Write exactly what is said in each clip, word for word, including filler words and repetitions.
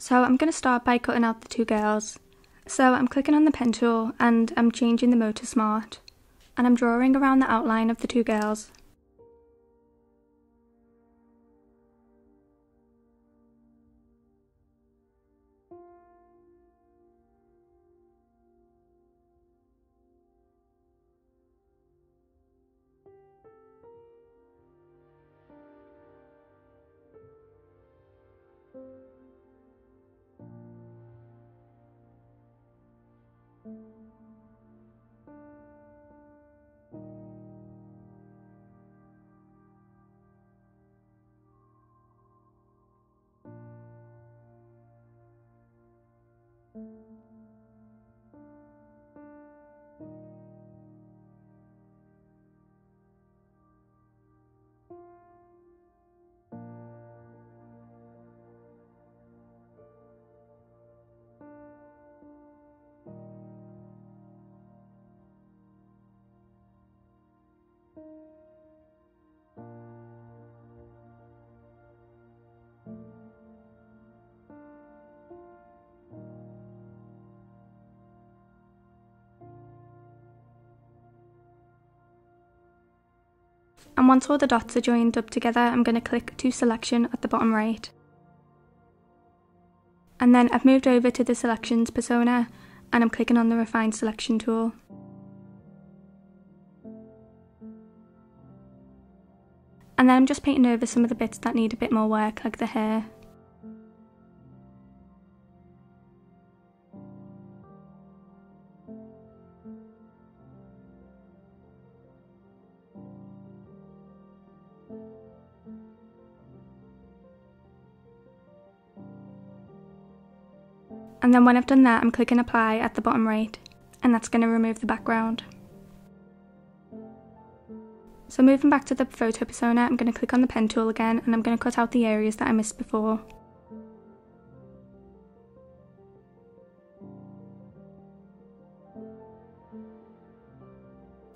So I'm going to start by cutting out the two girls. So I'm clicking on the pen tool and I'm changing the mode to smart. And I'm drawing around the outline of the two girls. And once all the dots are joined up together, I'm going to click to selection at the bottom right. And then I've moved over to the selections persona and I'm clicking on the refine selection tool. And then I'm just painting over some of the bits that need a bit more work, like the hair. And then when I've done that, I'm clicking apply at the bottom right, and that's going to remove the background. So moving back to the photo persona, I'm going to click on the pen tool again and I'm going to cut out the areas that I missed before.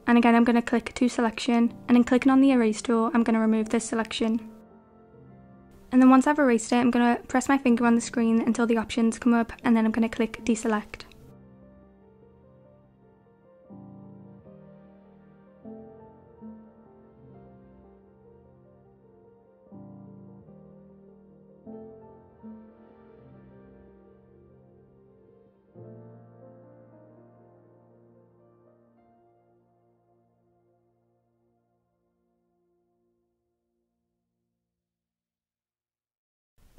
And again I'm going to click to selection, and in clicking on the erase tool I'm going to remove this selection. And then once I've erased it, I'm going to press my finger on the screen until the options come up, and then I'm going to click deselect.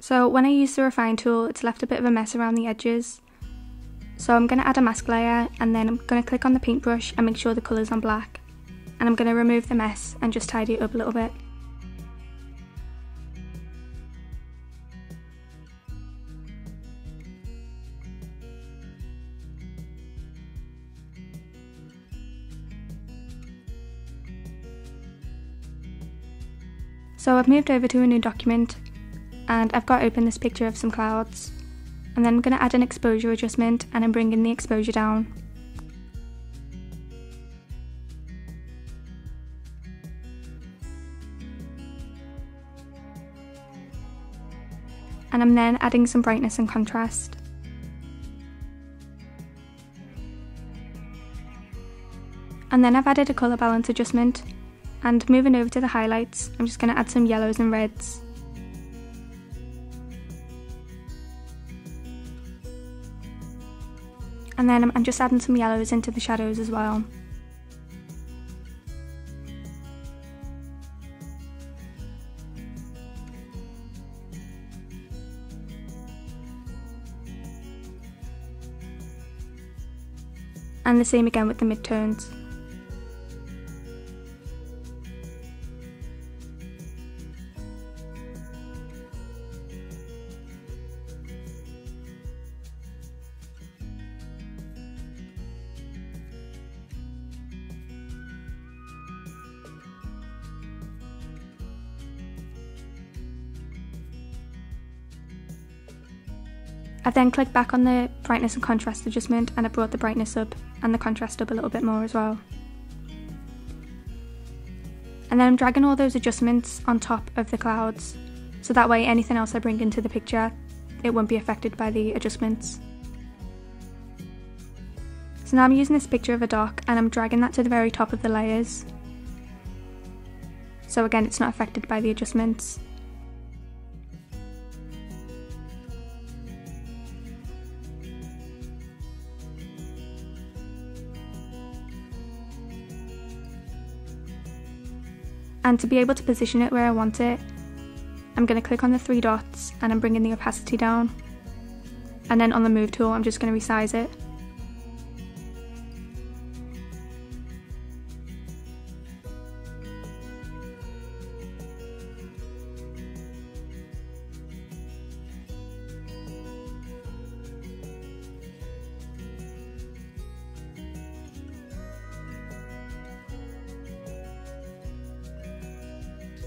So when I use the refine tool, it's left a bit of a mess around the edges. So I'm going to add a mask layer, and then I'm going to click on the paintbrush and make sure the colour's on black. And I'm going to remove the mess and just tidy it up a little bit. So I've moved over to a new document. And I've got open this picture of some clouds, and then I'm going to add an exposure adjustment and I'm bringing the exposure down. And I'm then adding some brightness and contrast. And then I've added a colour balance adjustment, and moving over to the highlights, I'm just going to add some yellows and reds. And then I'm just adding some yellows into the shadows as well. And the same again with the midtones. I've then clicked back on the brightness and contrast adjustment and I brought the brightness up and the contrast up a little bit more as well. And then I'm dragging all those adjustments on top of the clouds, so that way anything else I bring into the picture it won't be affected by the adjustments. So now I'm using this picture of a dock and I'm dragging that to the very top of the layers. So again, it's not affected by the adjustments. And to be able to position it where I want it, I'm going to click on the three dots and I'm bringing the opacity down. And then on the move tool, I'm just going to resize it.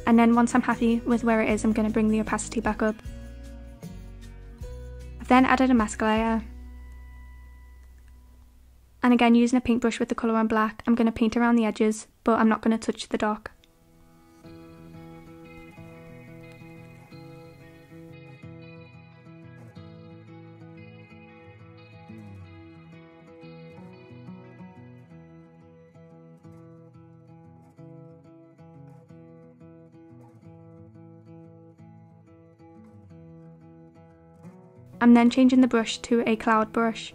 And then once I'm happy with where it is, I'm going to bring the opacity back up. I've then added a mask layer. And again, using a paintbrush with the colour on black, I'm going to paint around the edges, but I'm not going to touch the dock. I'm then changing the brush to a cloud brush.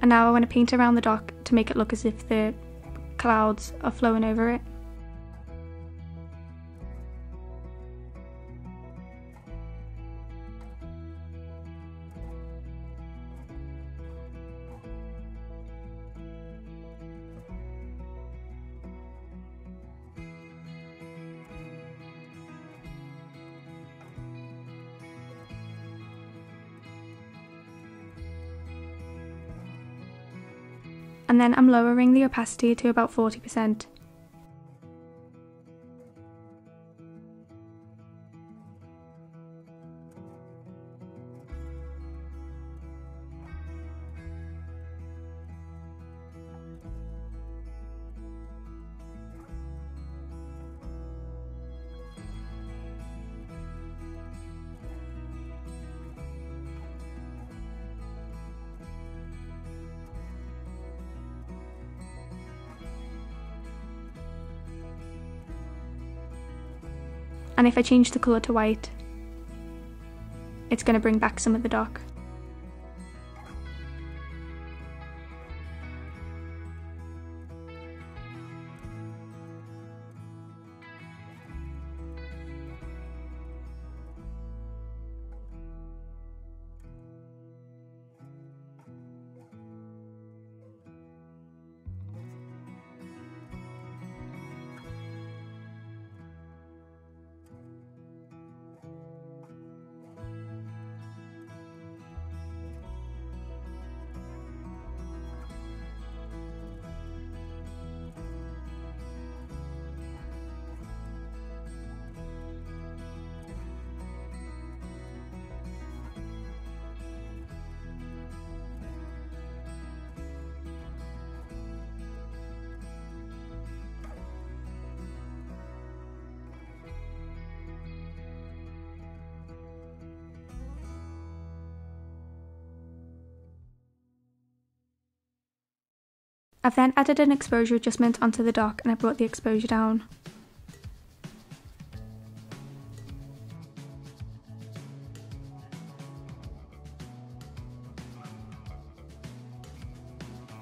And now I want to paint around the dock to make it look as if the clouds are flowing over it. And then I'm lowering the opacity to about forty percent. And if I change the colour to white, it's going to bring back some of the dock. I've then added an exposure adjustment onto the dock and I brought the exposure down.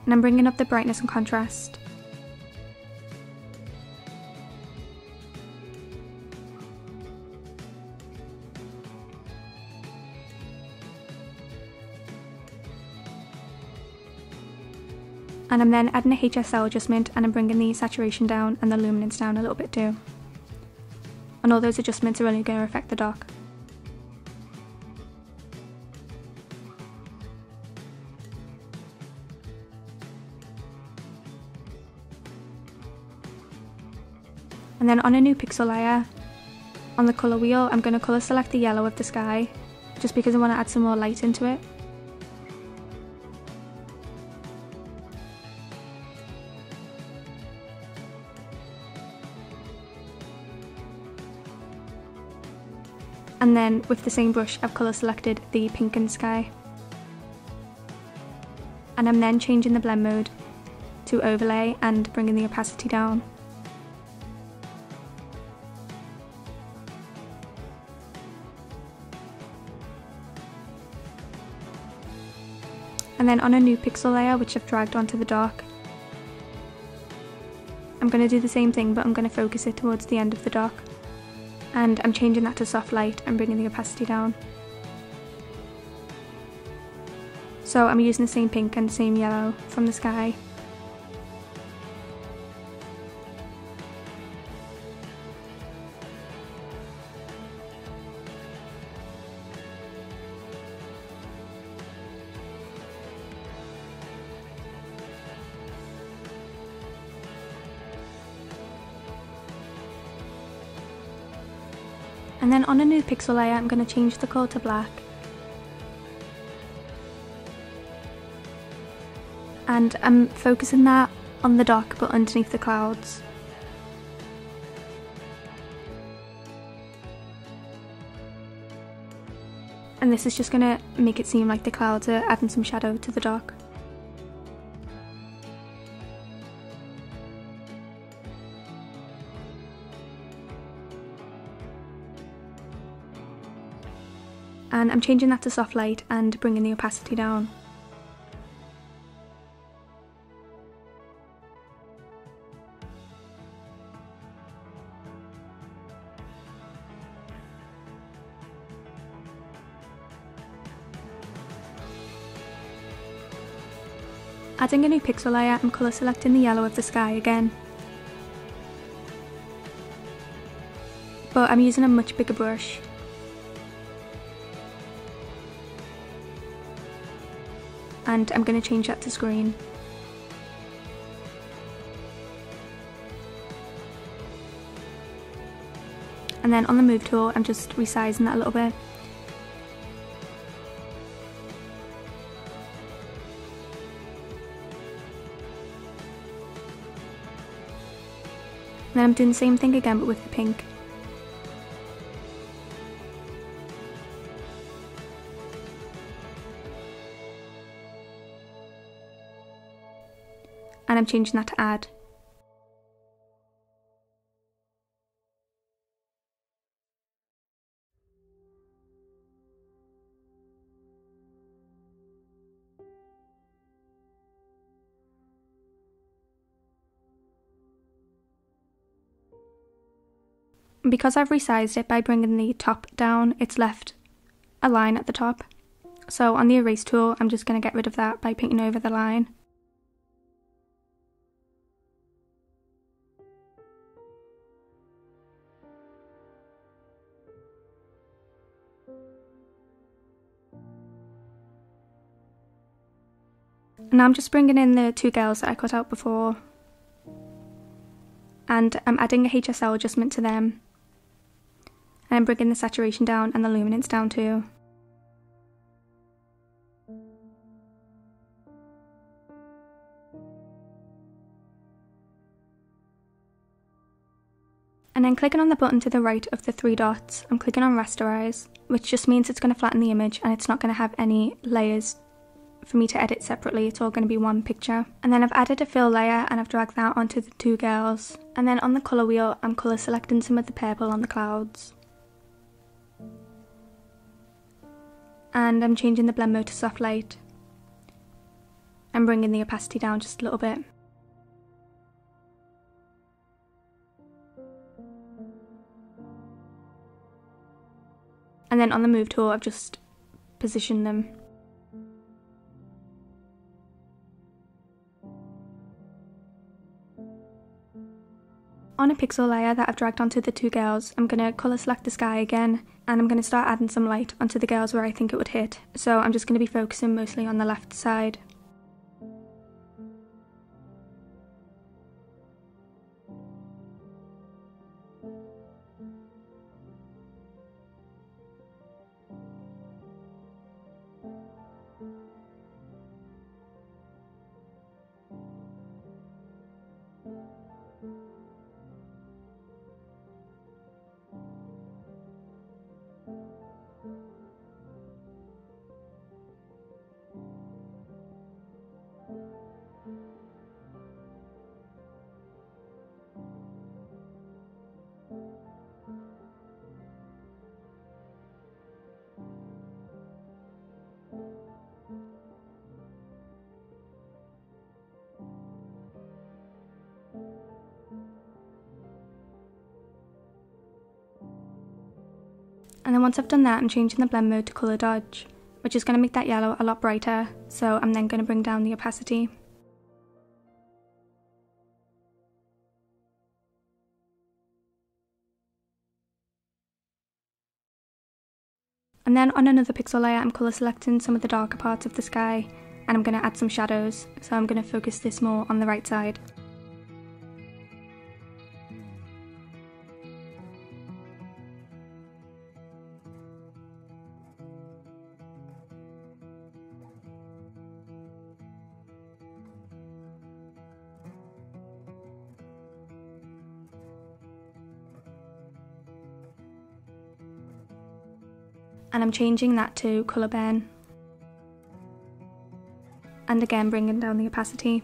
And I'm bringing up the brightness and contrast. And I'm then adding a H S L adjustment and I'm bringing the saturation down and the luminance down a little bit too. And all those adjustments are only going to affect the dock. and then on a new pixel layer, on the colour wheel, I'm going to colour select the yellow of the sky, just because I want to add some more light into it. And then with the same brush, I've colour selected the pink and sky. And I'm then changing the blend mode to overlay and bringing the opacity down. And then on a new pixel layer, which I've dragged onto the dark, I'm going to do the same thing, but I'm going to focus it towards the end of the dark. And I'm changing that to soft light and bringing the opacity down. So I'm using the same pink and the same yellow from the sky. And then on a new pixel layer, I'm going to change the colour to black. And I'm focusing that on the dark but underneath the clouds. And this is just going to make it seem like the clouds are adding some shadow to the dark. And I'm changing that to soft light and bringing the opacity down. Adding a new pixel layer, I'm colour selecting the yellow of the sky again. But I'm using a much bigger brush. And I'm going to change that to green. And then on the move tool, I'm just resizing that a little bit. And then I'm doing the same thing again, but with the pink. And I'm changing that to add. Because I've resized it by bringing the top down, it's left a line at the top. So on the erase tool, I'm just going to get rid of that by painting over the line. And now I'm just bringing in the two girls that I cut out before, and I'm adding a H S L adjustment to them, and I'm bringing the saturation down and the luminance down too. And then clicking on the button to the right of the three dots, I'm clicking on rasterize, which just means it's going to flatten the image and it's not going to have any layers for me to edit separately. It's all going to be one picture. And then I've added a fill layer and I've dragged that onto the two girls. And then on the colour wheel, I'm colour selecting some of the purple on the clouds. And I'm changing the blend mode to soft light. I'm bringing the opacity down just a little bit. And then on the move tool, I've just positioned them. On a pixel layer that I've dragged onto the two girls, I'm going to colour select the sky again, and I'm going to start adding some light onto the girls where I think it would hit. So I'm just going to be focusing mostly on the left side. And then once I've done that, I'm changing the blend mode to colour dodge, which is going to make that yellow a lot brighter, so I'm then going to bring down the opacity. And then on another pixel layer, I'm colour selecting some of the darker parts of the sky, and I'm going to add some shadows, so I'm going to focus this more on the right side. And I'm changing that to colour burn, and again bringing down the opacity.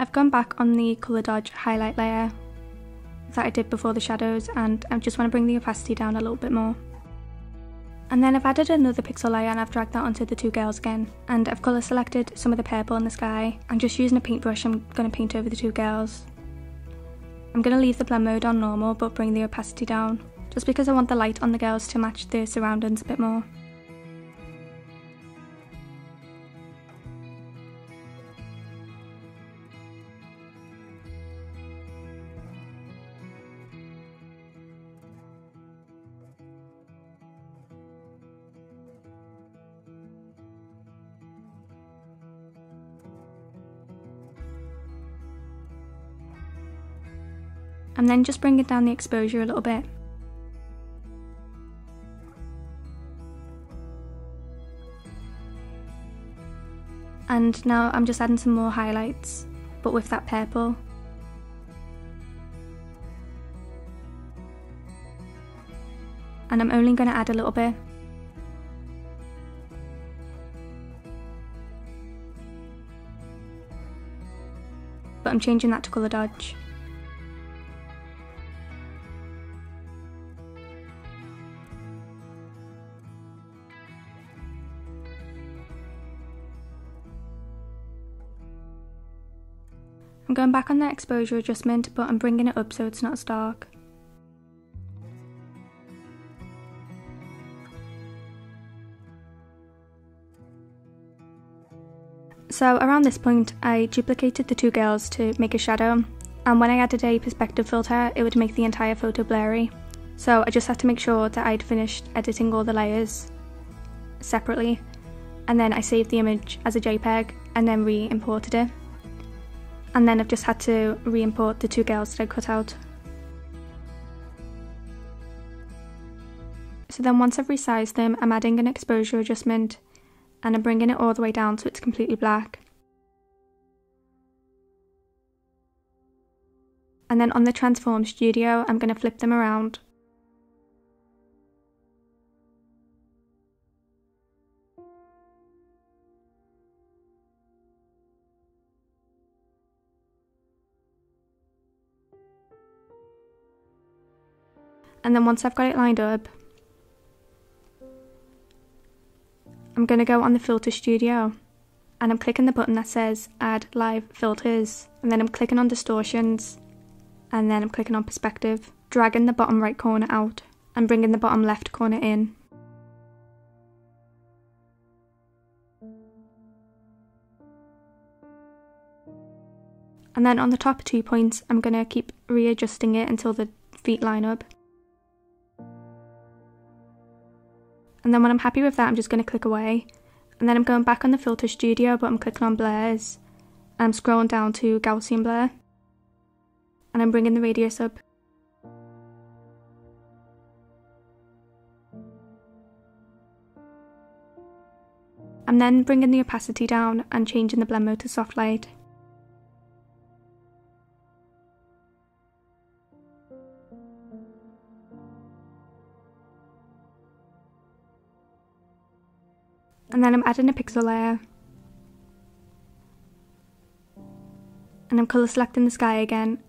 I've gone back on the colour dodge highlight layer that I did before the shadows, and I just want to bring the opacity down a little bit more. And then I've added another pixel layer and I've dragged that onto the two girls again, and I've colour selected some of the purple in the sky. I'm just using a paintbrush, I'm going to paint over the two girls. I'm going to leave the blend mode on normal but bring the opacity down, just because I want the light on the girls to match their surroundings a bit more. And then just bringing down the exposure a little bit. And now I'm just adding some more highlights, but with that purple. And I'm only going to add a little bit. But I'm changing that to colour dodge. I'm going back on that exposure adjustment, but I'm bringing it up so it's not as dark. So around this point, I duplicated the two girls to make a shadow, and when I added a perspective filter, it would make the entire photo blurry. So I just had to make sure that I'd finished editing all the layers separately, and then I saved the image as a JPEG and then re-imported it. And then I've just had to re-import the two girls that I cut out. So then once I've resized them, I'm adding an exposure adjustment and I'm bringing it all the way down so it's completely black. And then on the Transform Studio, I'm going to flip them around. And then once I've got it lined up, I'm going to go on the Filter Studio and I'm clicking the button that says Add Live Filters, and then I'm clicking on Distortions and then I'm clicking on Perspective, dragging the bottom right corner out and bringing the bottom left corner in. And then on the top two points, I'm going to keep readjusting it until the feet line up. And then when I'm happy with that, I'm just going to click away. And then I'm going back on the Filter Studio, but I'm clicking on Blurs. And I'm scrolling down to Gaussian Blur. And I'm bringing the radius up. and then bringing the opacity down and changing the blend mode to soft light. And then I'm adding a pixel layer. And I'm colour selecting the sky again.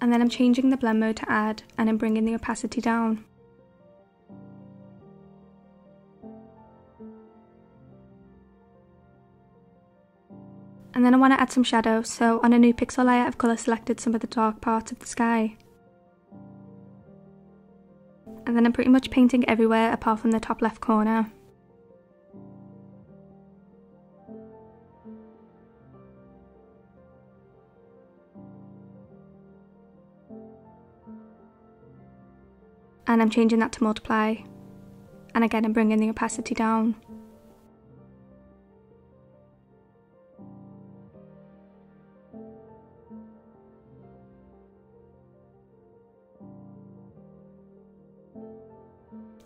And then I'm changing the blend mode to add, and I'm bringing the opacity down. And then I want to add some shadow, so on a new pixel layer I've colour selected some of the dark parts of the sky. And then I'm pretty much painting everywhere apart from the top left corner. And I'm changing that to multiply, and again I'm bringing the opacity down.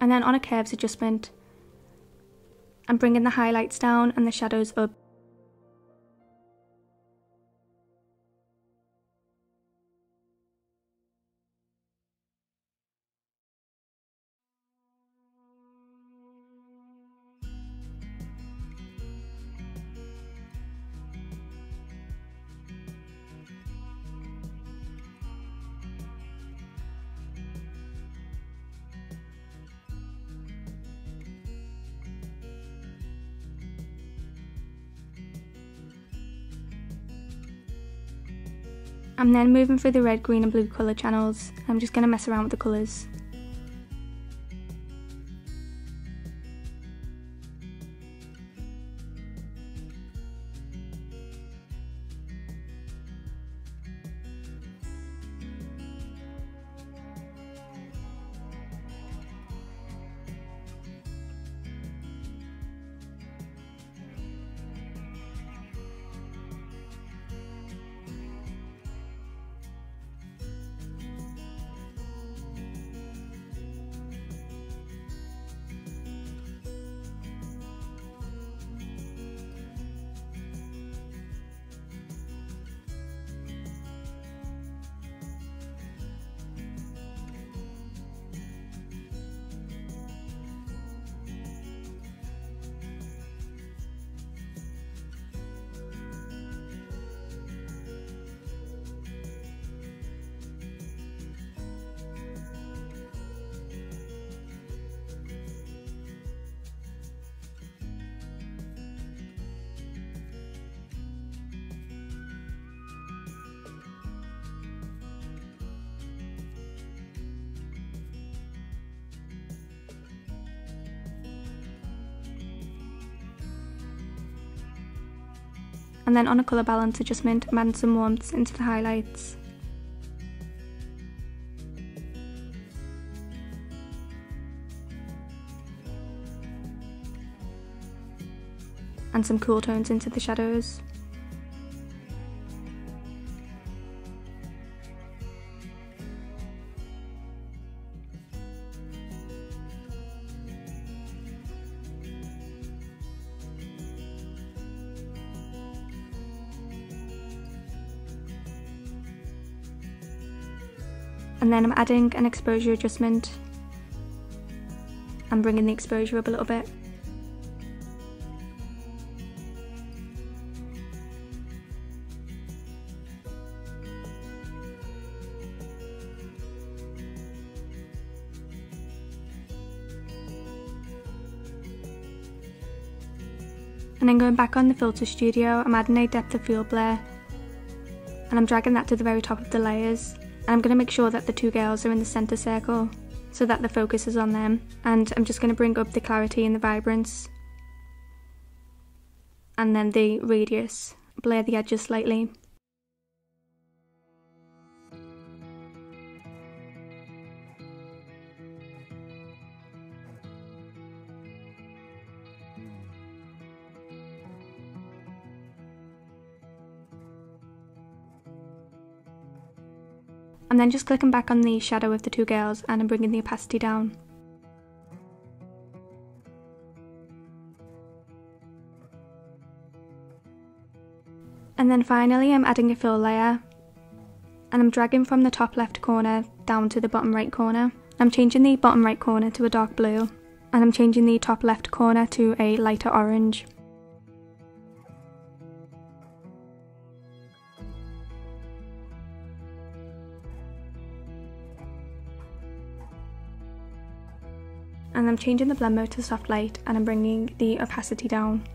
And then on a curves adjustment, I'm bringing the highlights down and the shadows up. I'm then moving through the red, green and blue colour channels. I'm just going to mess around with the colours. And then on a colour balance adjustment, I'm adding some warmth into the highlights. And some cool tones into the shadows. And then I'm adding an exposure adjustment and bringing the exposure up a little bit. And then going back on the filter studio, I'm adding a depth of field blur and I'm dragging that to the very top of the layers. And I'm going to make sure that the two girls are in the centre circle so that the focus is on them, and I'm just going to bring up the clarity and the vibrance and then the radius, blur the edges slightly. and then just clicking back on the shadow of the two girls and I'm bringing the opacity down. And then finally I'm adding a fill layer and I'm dragging from the top left corner down to the bottom right corner. I'm changing the bottom right corner to a dark blue and I'm changing the top left corner to a lighter orange. And I'm changing the blend mode to soft light and I'm bringing the opacity down.